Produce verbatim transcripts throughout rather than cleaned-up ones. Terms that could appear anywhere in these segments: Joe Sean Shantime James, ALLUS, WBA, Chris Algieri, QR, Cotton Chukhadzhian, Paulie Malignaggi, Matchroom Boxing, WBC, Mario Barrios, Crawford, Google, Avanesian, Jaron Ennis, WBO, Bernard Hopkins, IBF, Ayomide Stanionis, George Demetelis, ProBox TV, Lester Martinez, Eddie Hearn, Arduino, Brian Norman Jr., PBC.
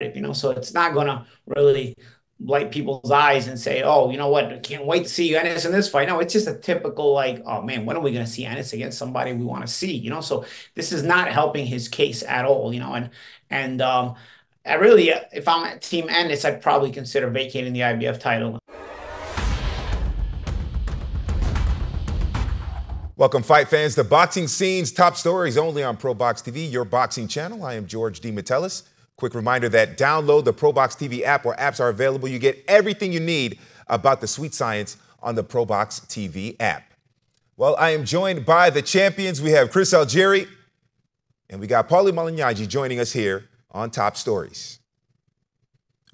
you know, so it's not going to really light people's eyes and say, oh, you know what, I can't wait to see Ennis in this fight. No, it's just a typical like, oh man, when are we going to see Ennis against somebody we want to see, you know? So this is not helping his case at all, you know, and, and um, I really, if I'm at Team Ennis, I'd probably consider vacating the I B F title. Welcome, fight fans, to Boxing Scene's top stories only on ProBox T V, your boxing channel. I am George Demetelis. Quick reminder that download the ProBox T V app where apps are available. You get everything you need about the sweet science on the ProBox T V app. Well, I am joined by the champions. We have Chris Algieri and we got Paulie Malignaggi joining us here on Top Stories.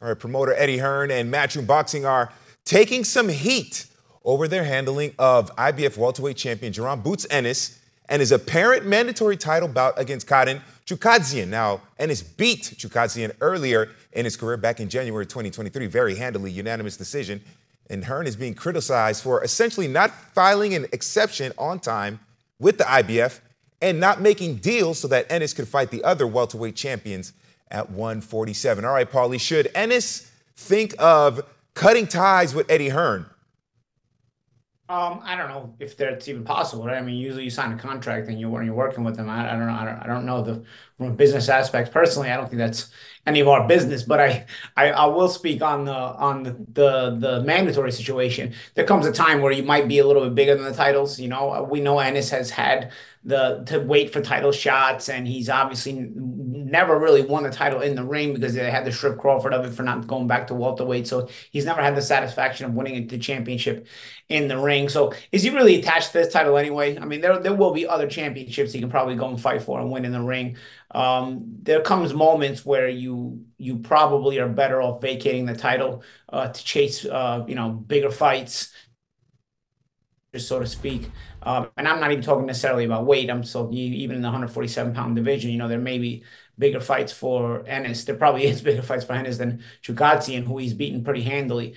All right, promoter Eddie Hearn and Matchroom Boxing are taking some heat over their handling of I B F welterweight champion Jaron "Boots" Ennis and his apparent mandatory title bout against Cotton Chukhadzhian. Now, Ennis beat Chukhadzhian earlier in his career back in January twenty twenty-three, very handily, unanimous decision. And Hearn is being criticized for essentially not filing an exception on time with the I B F and not making deals so that Ennis could fight the other welterweight champions at one forty-seven. All right, Paulie, should Ennis think of cutting ties with Eddie Hearn? Um, I don't know if that's even possible, right? I mean, usually you sign a contract and you when you're working with them. I, I don't know. I don't, I don't know the from a business aspect. Personally, I don't think that's any of our business. But I, I, I will speak on the on the, the the mandatory situation. There comes a time where you might be a little bit bigger than the titles. You know, we know Ennis has had the to wait for title shots, and he's obviously never really won the title in the ring because they had to strip Crawford of it for not going back to welterweight. So he's never had the satisfaction of winning the championship in the ring. So is he really attached to this title anyway? I mean, there there will be other championships he can probably go and fight for and win in the ring. Um, there comes moments where you you probably are better off vacating the title uh, to chase uh, you know bigger fights, so to speak. Um, and I'm not even talking necessarily about weight. I'm so even in the one forty-seven pound division, you know, there may be bigger fights for Ennis. There probably is bigger fights for Ennis than Chukhadzhian, who he's beaten pretty handily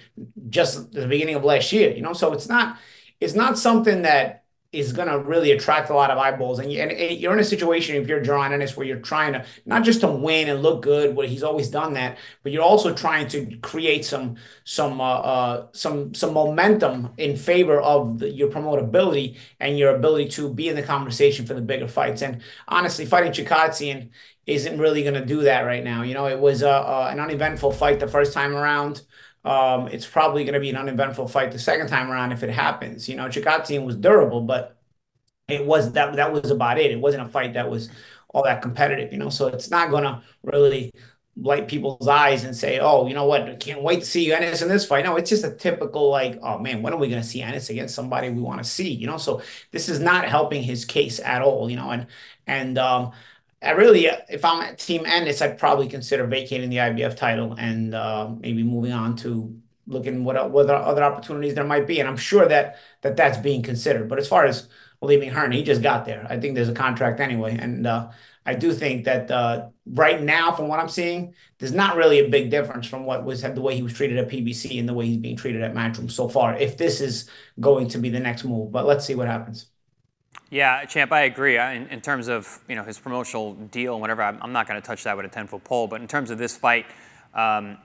just at the beginning of last year, you know? So it's not, it's not something that is going to really attract a lot of eyeballs. And, you, and it, you're in a situation, if you're Jaron Ennis, where you're trying to, not just to win and look good, where he's always done that, but you're also trying to create some some uh, uh, some some momentum in favor of the, your promotability and your ability to be in the conversation for the bigger fights. And honestly, fighting Chukhadzhian isn't really going to do that right now. You know, it was uh, uh, an uneventful fight the first time around. Um, it's probably going to be an uneventful fight the second time around if it happens. You know, Chukhadzhian was durable, but it was that that was about it. It wasn't a fight that was all that competitive, you know, so it's not going to really light people's eyes and say, oh, you know what, I can't wait to see Ennis in this fight. No, it's just a typical like, oh man, when are we going to see Ennis against somebody we want to see, you know, so this is not helping his case at all, you know, and, and, um, I really, if I'm at Team Ennis, I'd probably consider vacating the I B F title and uh, maybe moving on to looking what what other opportunities there might be. And I'm sure that, that that's being considered. But as far as leaving Hearn, he just got there. I think there's a contract anyway. And uh, I do think that uh, right now, from what I'm seeing, there's not really a big difference from what was the way he was treated at P B C and the way he's being treated at Matchroom so far, if this is going to be the next move. But let's see what happens. Yeah, champ, I agree. In, in terms of you know his promotional deal and whatever, I'm, I'm not going to touch that with a ten foot pole. But in terms of this fight, um,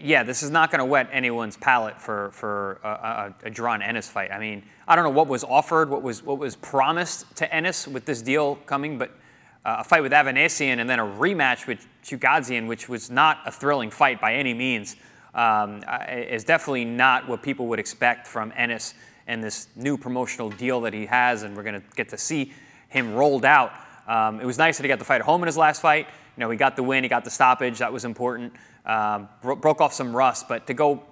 yeah, this is not going to wet anyone's palate for for a, a, a Jaron Ennis fight. I mean, I don't know what was offered, what was what was promised to Ennis with this deal coming, but uh, a fight with Avanesian and then a rematch with Chukhadzhian, which was not a thrilling fight by any means, um, is definitely not what people would expect from Ennis and this new promotional deal that he has, and we're gonna get to see him rolled out. Um, it was nice that he got the fight at home in his last fight. You know, he got the win, he got the stoppage, that was important. Um, bro broke off some rust, but to go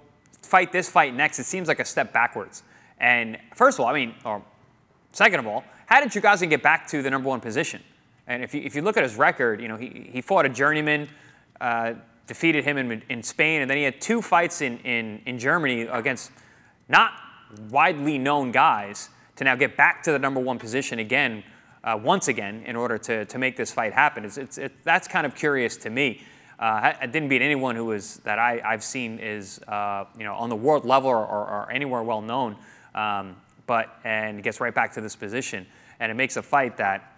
fight this fight next, it seems like a step backwards. And first of all, I mean, or second of all, how did Chukhadzhian get back to the number one position? And if you, if you look at his record, you know, he, he fought a journeyman, uh, defeated him in, in Spain, and then he had two fights in, in, in Germany against not widely known guys to now get back to the number one position again, uh, once again, in order to, to make this fight happen. It's, it's, it, that's kind of curious to me. Uh, I didn't beat anyone who was, that I, I've seen is, uh, you know, on the world level or, or, or anywhere well known, um, but, and gets right back to this position. And it makes a fight that,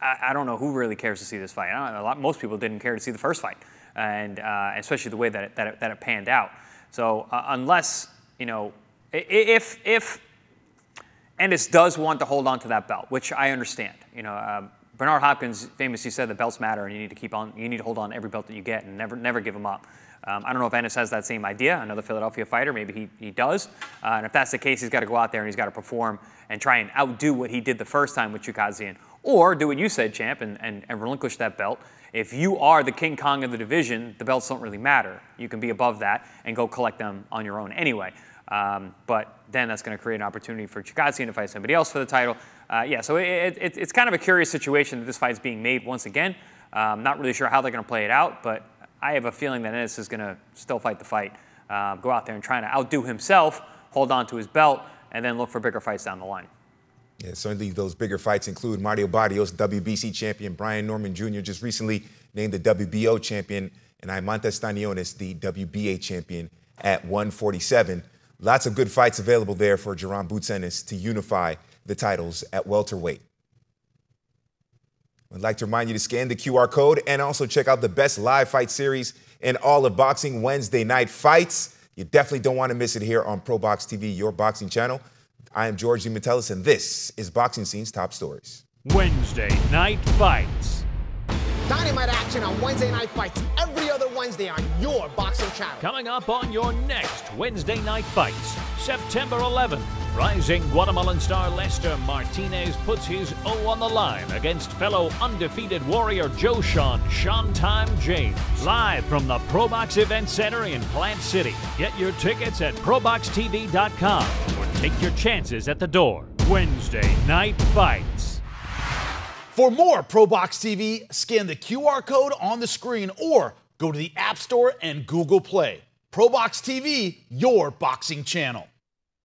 I, I don't know who really cares to see this fight. I don't know, a lot, most people didn't care to see the first fight. and uh, especially the way that it, that, it, that it panned out. So uh, unless, you know, if, if Ennis does want to hold on to that belt, which I understand, you know, uh, Bernard Hopkins famously said the belts matter and you need to keep on, you need to hold on to every belt that you get and never, never give them up. Um, I don't know if Ennis has that same idea, another Philadelphia fighter, maybe he, he does. Uh, and if that's the case, he's got to go out there and he's got to perform and try and outdo what he did the first time with Chukhadzhian. Or do what you said, champ, and, and, and relinquish that belt. If you are the King Kong of the division, the belts don't really matter. You can be above that and go collect them on your own anyway. Um, but then that's going to create an opportunity for Chukhadzhian to fight somebody else for the title. Uh, yeah, so it, it, it's kind of a curious situation that this fight's being made once again. Um, not really sure how they're going to play it out, but I have a feeling that Ennis is going to still fight the fight, uh, go out there and try to outdo himself, hold on to his belt, and then look for bigger fights down the line. Yeah, certainly those bigger fights include Mario Barrios, W B C champion, Brian Norman Junior, just recently named the W B O champion, and Ayomide Stanionis, the W B A champion at one forty-seven. Lots of good fights available there for Jaron "Boots" Ennis to unify the titles at welterweight. I'd like to remind you to scan the Q R code and also check out the best live fight series in all of boxing, Wednesday Night Fights. You definitely don't want to miss it here on ProBox T V, your boxing channel. I am George Demetelis, and this is Boxing Scene's Top Stories. Wednesday Night Fights. Dynamite action on Wednesday Night Fights every other Wednesday on your boxing channel. Coming up on your next Wednesday Night Fights, September eleventh. Rising Guatemalan star Lester Martinez puts his O on the line against fellow undefeated warrior Joe Sean Shantime James. Live from the ProBox Event Center in Plant City. Get your tickets at ProBox T V dot com or take your chances at the door. Wednesday Night Fights. For more ProBox T V, scan the Q R code on the screen or go to the App Store and Google Play. ProBox T V, your boxing channel.